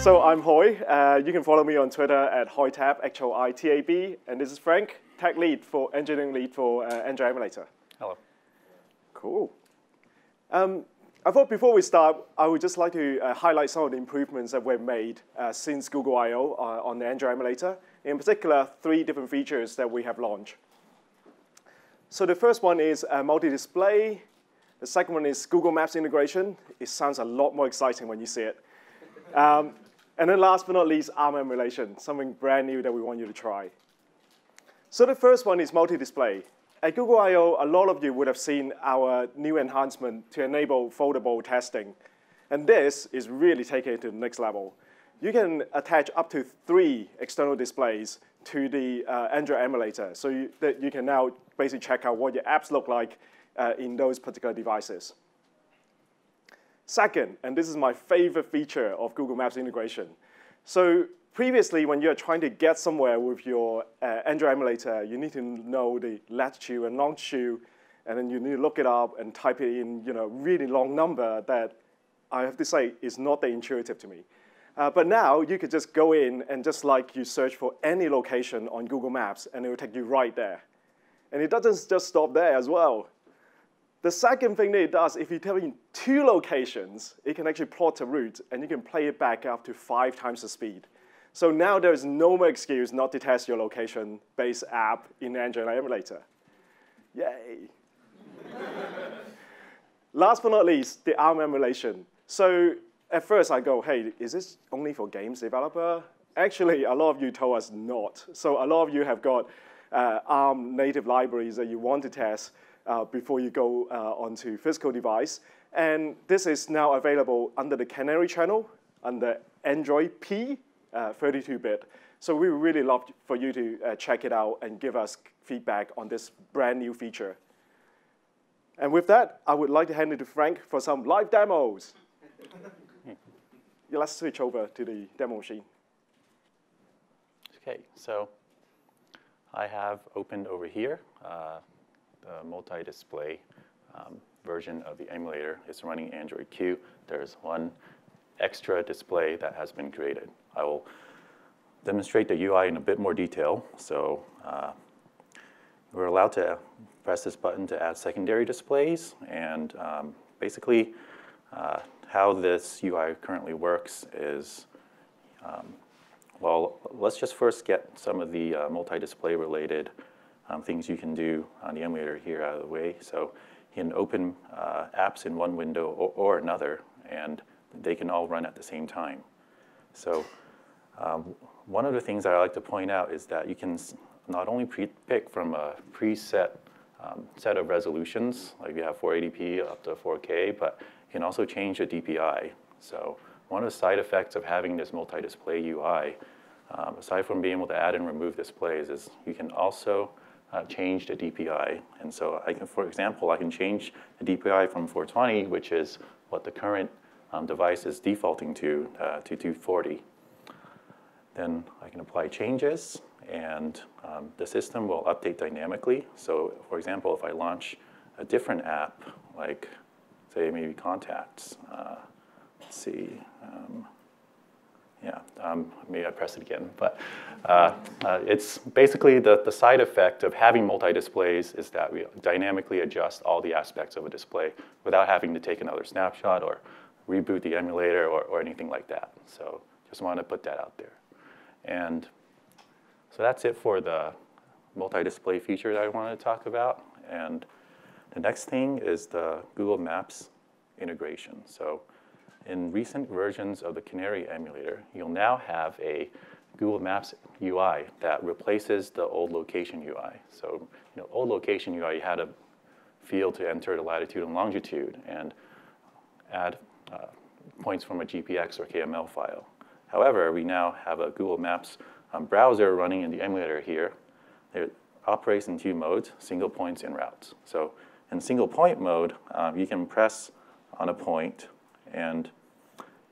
So I'm Hoi. You can follow me on Twitter at HoiTab, actual HoiTab, and this is Frank, tech lead for engineering lead for Android Emulator. Hello. Cool. I thought before we start, I would just like to highlight some of the improvements that we've made since Google I/O on the Android Emulator. In particular, 3 different features that we have launched. So the first one is multi-display. The second one is Google Maps integration. It sounds a lot more exciting when you see it. And then last but not least, ARM emulation, something brand new that we want you to try. So the first one is multi-display. At Google I/O, a lot of you would have seen our new enhancement to enable foldable testing. And this is really taking it to the next level. You can attach up to 3 external displays to the Android emulator, so that you can now basically check out what your apps look like in those particular devices. Second, and this is my favorite feature of Google Maps integration. So previously, when you're trying to get somewhere with your Android emulator, you need to know the latitude and longitude, and then you need to look it up and type it in, you know, really long number that I have to say is not that intuitive to me. But now, you could just go in and just like you search for any location on Google Maps, and it will take you right there. And it doesn't just stop there as well. The second thing that it does, if you tell in 2 locations, it can actually plot a route, and you can play it back up to 5 times the speed. So now there is no more excuse not to test your location-based app in the Android emulator. Yay. Last but not least, the ARM emulation. So at first I go, hey, is this only for games developer? Actually, a lot of you told us not. So a lot of you have got ARM native libraries that you want to test before you go onto physical device. And this is now available under the Canary channel, under Android P, 32-bit. So we would really love for you to check it out and give us feedback on this brand new feature. And with that, I would like to hand it to Frank for some live demos. Let's switch over to the demo machine. OK, so I have opened over here. The multi-display version of the emulator is running Android Q. There's one extra display that has been created. I will demonstrate the UI in a bit more detail. So we're allowed to press this button to add secondary displays. And basically, how this UI currently works is, well, let's just first get some of the multi-display related things you can do on the emulator here out of the way. So you can open apps in one window or another, and they can all run at the same time. So one of the things that I like to point out is that you can not only pick from a preset set of resolutions, like you have 480p up to 4K, but you can also change the DPI. So one of the side effects of having this multi-display UI, aside from being able to add and remove displays, is you can also change the DPI. And so I can, for example, I can change the DPI from 420, which is what the current device is defaulting to 240. Then I can apply changes, and the system will update dynamically. So for example, if I launch a different app, like say maybe Contacts, let's see. Yeah, maybe I press it again. But it's basically the side effect of having multi-displays is that we dynamically adjust all the aspects of a display without having to take another snapshot or reboot the emulator or anything like that. So just wanted to put that out there. And so that's it for the multi-display feature that I wanted to talk about. And the next thing is the Google Maps integration. So in recent versions of the Canary emulator, you'll now have a Google Maps UI that replaces the old location UI. So you know, old location UI, you had a field to enter the latitude and longitude and add points from a GPX or KML file. However, we now have a Google Maps browser running in the emulator here. It operates in 2 modes, single points and routes. So in single point mode, you can press on a point and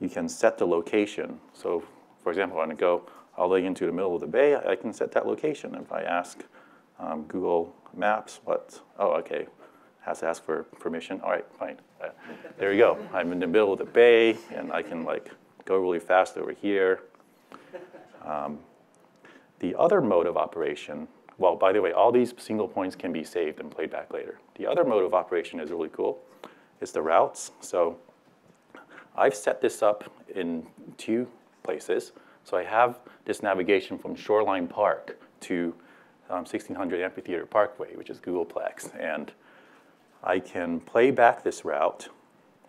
you can set the location. So for example, I want to go all the way into the middle of the bay, I can set that location. If I ask Google Maps what, oh, OK, has to ask for permission. All right, fine. There you go. I'm in the middle of the bay, and I can like go really fast over here. The other mode of operation, well, by the way, all these single points can be saved and played back later. The other mode of operation is really cool. It's the routes. So I've set this up in two places. So I have this navigation from Shoreline Park to 1600 Amphitheater Parkway, which is Googleplex. And I can play back this route.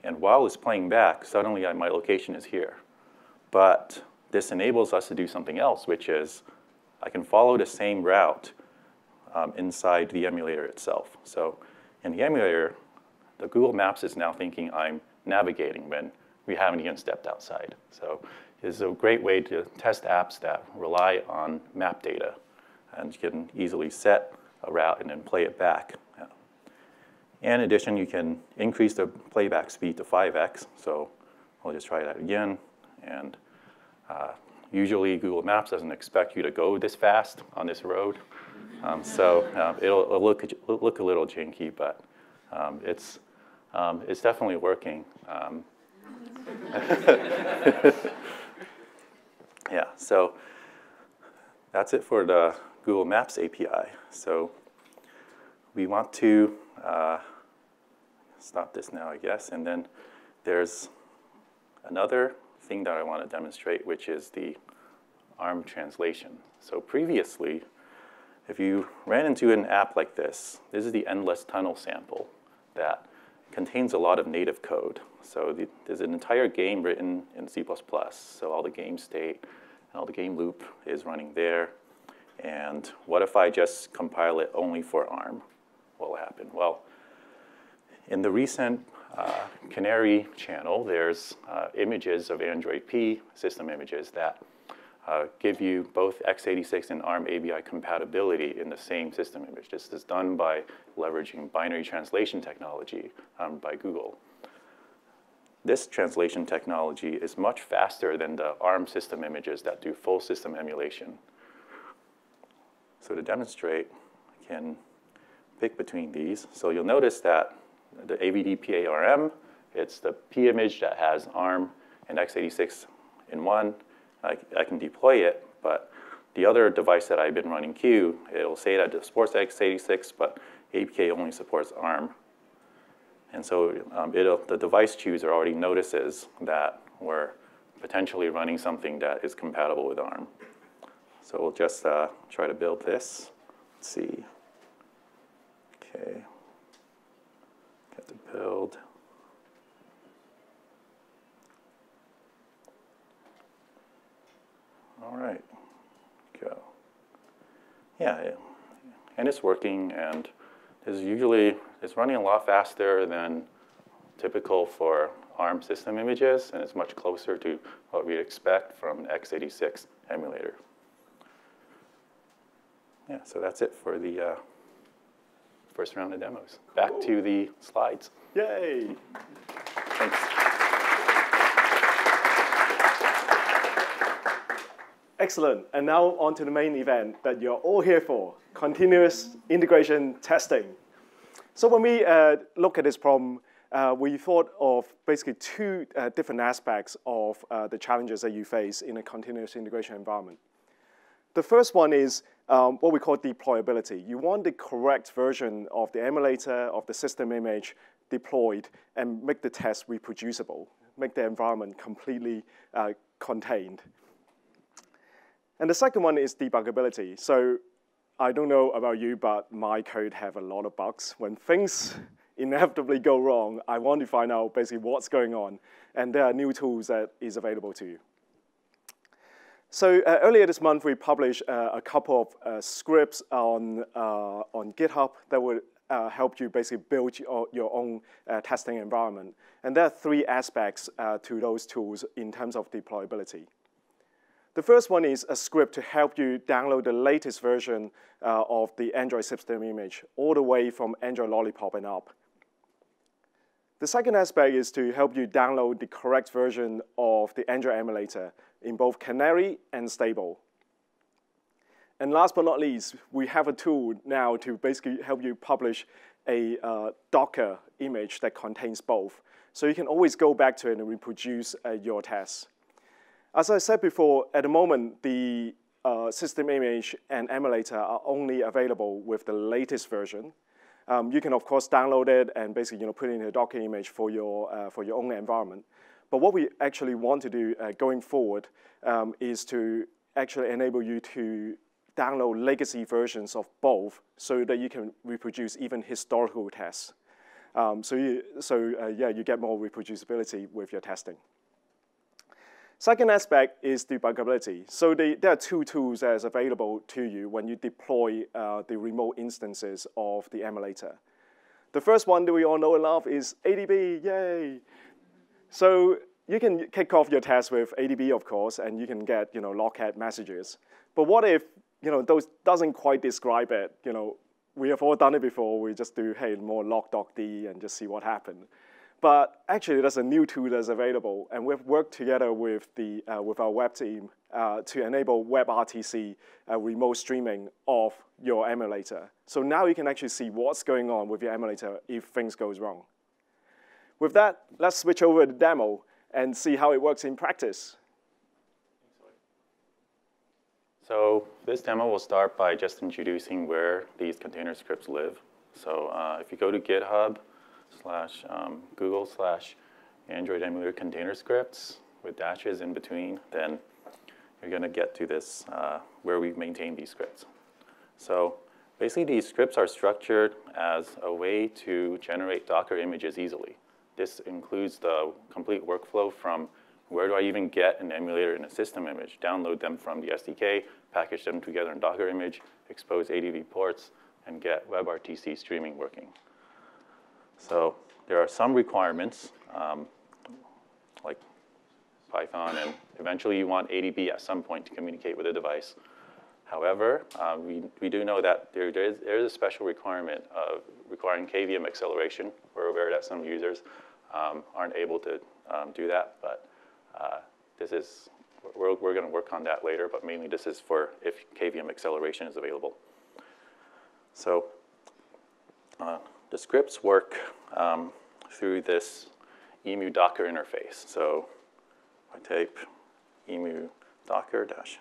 And while it's playing back, suddenly my location is here. But this enables us to do something else, which is I can follow the same route inside the emulator itself. So in the emulator, the Google Maps is now thinking I'm navigating when we haven't even stepped outside. So it's a great way to test apps that rely on map data. And you can easily set a route and then play it back. In addition, you can increase the playback speed to 5x. So I'll just try that again. And usually Google Maps doesn't expect you to go this fast on this road. It'll look a little janky, but it's definitely working. Yeah, so that's it for the Google Maps API. So we want to stop this now, I guess. And then there's another thing that I want to demonstrate, which is the ARM translation. So previously, if you ran into an app like this, this is the Endless Tunnel sample that contains a lot of native code. So there's an entire game written in C++. So all the game state and all the game loop is running there. And what if I just compile it only for ARM? What will happen? Well, in the recent Canary channel, there's images of Android P, system images, that give you both x86 and ARM ABI compatibility in the same system image. This is done by leveraging binary translation technology by Google. This translation technology is much faster than the ARM system images that do full system emulation. So to demonstrate, I can pick between these. So you'll notice that the AVD PARM, it's the P image that has ARM and x86 in one. I can deploy it, but the other device that I've been running Q, it'll say that it supports x86, but APK only supports ARM. And so the device chooser already notices that we're potentially running something that is compatible with ARM. So we'll just try to build this. Let's see. Okay. Get the build. All right. Go. Yeah, and it's working, and it's running a lot faster than typical for ARM system images, and it's much closer to what we'd expect from an x86 emulator. Yeah, so that's it for the first round of demos. Back to the slides. Yay! Thanks. Excellent. And now on to the main event that you're all here for, continuous integration testing. So when we look at this problem, we thought of basically two different aspects of the challenges that you face in a continuous integration environment. The first one is what we call deployability. You want the correct version of the emulator, of the system image deployed, and make the test reproducible, make the environment completely contained. And the second one is debuggability. So I don't know about you, but my code have a lot of bugs. When things inevitably go wrong, I want to find out basically what's going on. And there are new tools that is available to you. So earlier this month, we published a couple of scripts on GitHub that would help you basically build your own testing environment. And there are three aspects to those tools in terms of deployability. The first one is a script to help you download the latest version of the Android system image, all the way from Android Lollipop and up. The second aspect is to help you download the correct version of the Android emulator in both Canary and stable. And last but not least, we have a tool now to basically help you publish a Docker image that contains both. So you can always go back to it and reproduce your tests. As I said before, at the moment, the system image and emulator are only available with the latest version. You can, of course, download it and basically put in a Docker image for your own environment. But what we actually want to do going forward is to actually enable you to download legacy versions of both so that you can reproduce even historical tests. So you get more reproducibility with your testing. Second aspect is debuggability. So there are two tools that is available to you when you deploy the remote instances of the emulator. The first one that we all know and love is ADB, yay! So you can kick off your test with ADB, of course, and you can get logcat messages. But what if those doesn't quite describe it? We have all done it before. We just do, hey, more log.d and just see what happened. But actually, there's a new tool that's available, and we've worked together with our web team to enable WebRTC remote streaming of your emulator. So now you can actually see what's going on with your emulator if things goes wrong. With that, let's switch over to the demo and see how it works in practice. So this demo will start by just introducing where these container scripts live. So if you go to github.com/Google/Android Emulator Container Scripts with dashes in between, then you're going to get to this where we've maintained these scripts. So basically, these scripts are structured as a way to generate Docker images easily. This includes the complete workflow from where do I even get an emulator and a system image, download them from the SDK, package them together in Docker image, expose ADB ports, and get WebRTC streaming working. So there are some requirements, like Python, and eventually you want ADB at some point to communicate with the device. However, we do know that there is a special requirement of requiring KVM acceleration. We're aware that some users aren't able to do that, but we're going to work on that later, but mainly this is for if KVM acceleration is available. So the scripts work through this emu-docker interface. So I type emu-docker-h.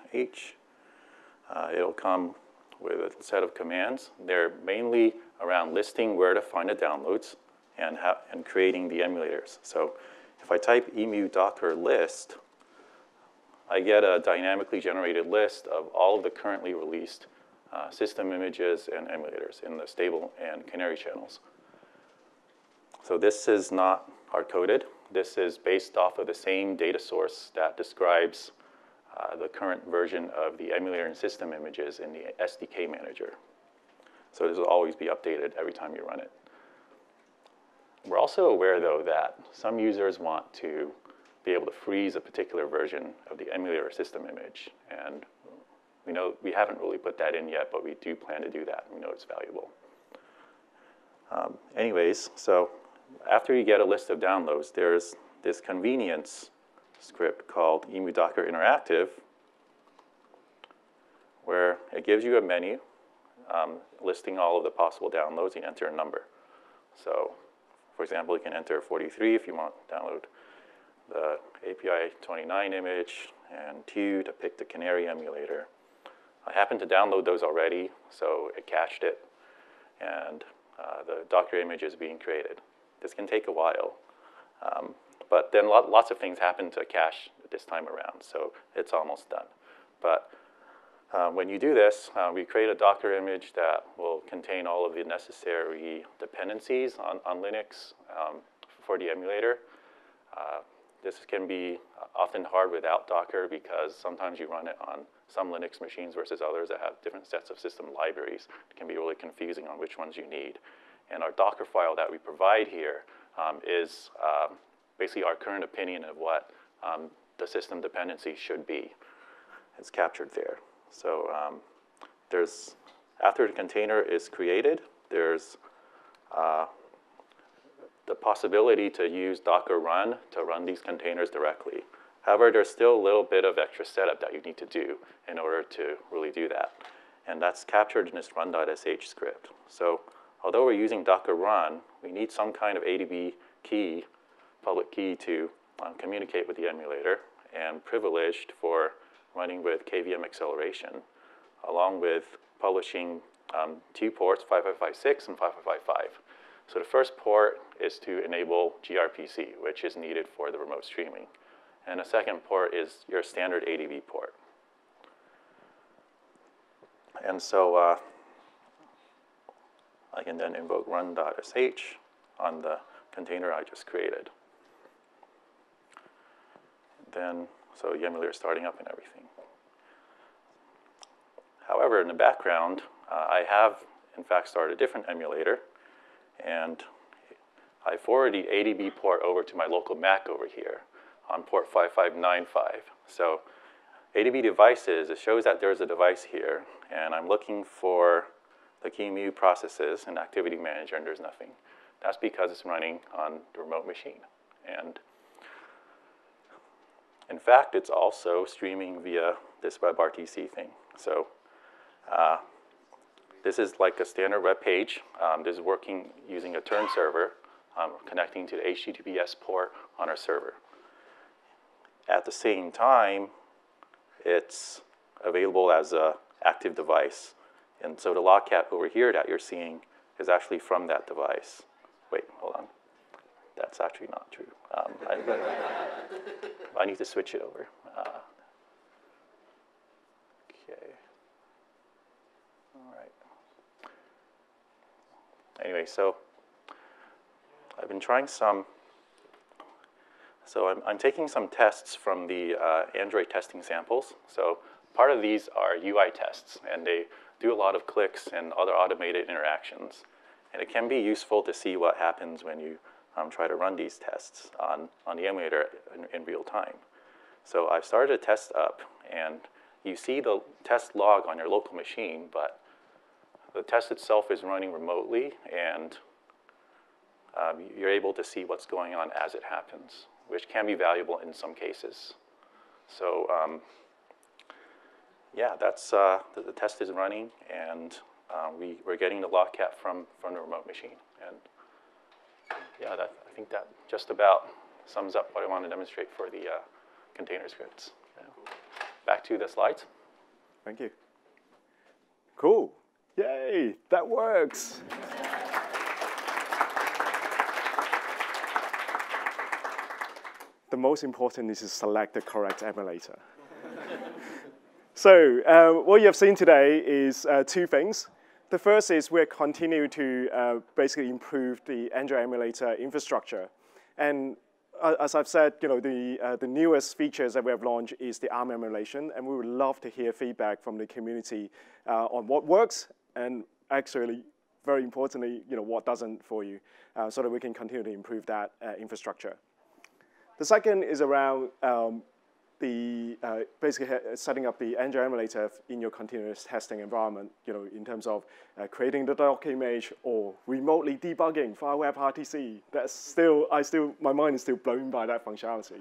It'll come with a set of commands. They're mainly around listing where to find the downloads and creating the emulators. So if I type emu-docker list, I get a dynamically generated list of all of the currently released system images and emulators in the stable and Canary channels. So this is not hard-coded. This is based off of the same data source that describes the current version of the emulator and system images in the SDK manager. So this will always be updated every time you run it. We're also aware, though, that some users want to be able to freeze a particular version of the emulator or system image. And we know we haven't really put that in yet, but we do plan to do that. We know it's valuable. Anyways, so after you get a list of downloads, there's this convenience script called emu-docker interactive, where it gives you a menu listing all of the possible downloads. You enter a number. So for example, you can enter 43 if you want to download the API 29 image, and 2 to pick the Canary emulator. I happened to download those already, so it cached it, and the Docker image is being created. This can take a while. But then lots of things happen to cache this time around, so it's almost done. But when you do this, we create a Docker image that will contain all of the necessary dependencies on Linux for the emulator. This can be often hard without Docker because sometimes you run it on some Linux machines versus others that have different sets of system libraries. It can be really confusing on which ones you need. And our Docker file that we provide here is basically our current opinion of what the system dependency should be. It's captured there. So after the container is created, there's the possibility to use Docker run to run these containers directly. However, there's still a little bit of extra setup that you need to do in order to really do that. And that's captured in this run.sh script. So although we're using Docker run, we need some kind of ADB key, public key, to communicate with the emulator. and privileged for running with KVM acceleration, along with publishing two ports, 5556 and 5555. So the first port is to enable gRPC, which is needed for the remote streaming. And the second port is your standard ADB port. And so I can then invoke run.sh on the container I just created. Then, so the emulator is starting up and everything. However, in the background, I have, in fact, started a different emulator. And I forwarded the ADB port over to my local Mac over here on port 5595. So ADB devices, it shows that there's a device here. And I'm looking for the KEMU processes in Activity Manager, and there's nothing. That's because it's running on the remote machine. And in fact, it's also streaming via this WebRTC thing. So this is like a standard web page. This is working using a TURN server, connecting to the HTTPS port on our server. At the same time, it's available as an active device. And so the logcat over here that you're seeing is actually from that device. Wait, hold on. That's actually not true. I need to switch it over. Okay. All right. Anyway, so I've been trying some. So I'm taking some tests from the Android testing samples. So part of these are UI tests, and they do a lot of clicks and other automated interactions. And it can be useful to see what happens when you try to run these tests on the emulator in real time. So I've started a test up, and you see the test log on your local machine, but the test itself is running remotely, and you're able to see what's going on as it happens, which can be valuable in some cases. So yeah, that's the test is running, and we're getting the logcat from the remote machine. And yeah, I think that just about sums up what I want to demonstrate for the container scripts. Yeah. Back to the slides. Thank you. Cool. Yay, that works. The most important is to select the correct emulator. So what you have seen today is two things. The first is we're continuing to basically improve the Android emulator infrastructure. And as I've said, you know, the newest features that we have launched is the ARM emulation, and we would love to hear feedback from the community on what works and actually, very importantly, you know, what doesn't for you, so that we can continue to improve that infrastructure. The second is around basically setting up the Android emulator in your continuous testing environment, you know, in terms of creating the Docker image or remotely debugging via WebRTC. That's still, my mind is still blown by that functionality.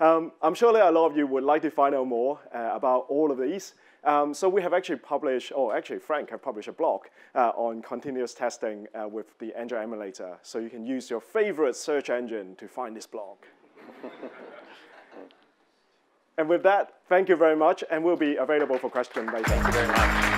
I'm sure that a lot of you would like to find out more about all of these. So we have actually published, or actually Frank have published a blog on continuous testing with the Android emulator. So you can use your favorite search engine to find this blog. And with that, thank you very much, and we'll be available for questions later. Thank you very much.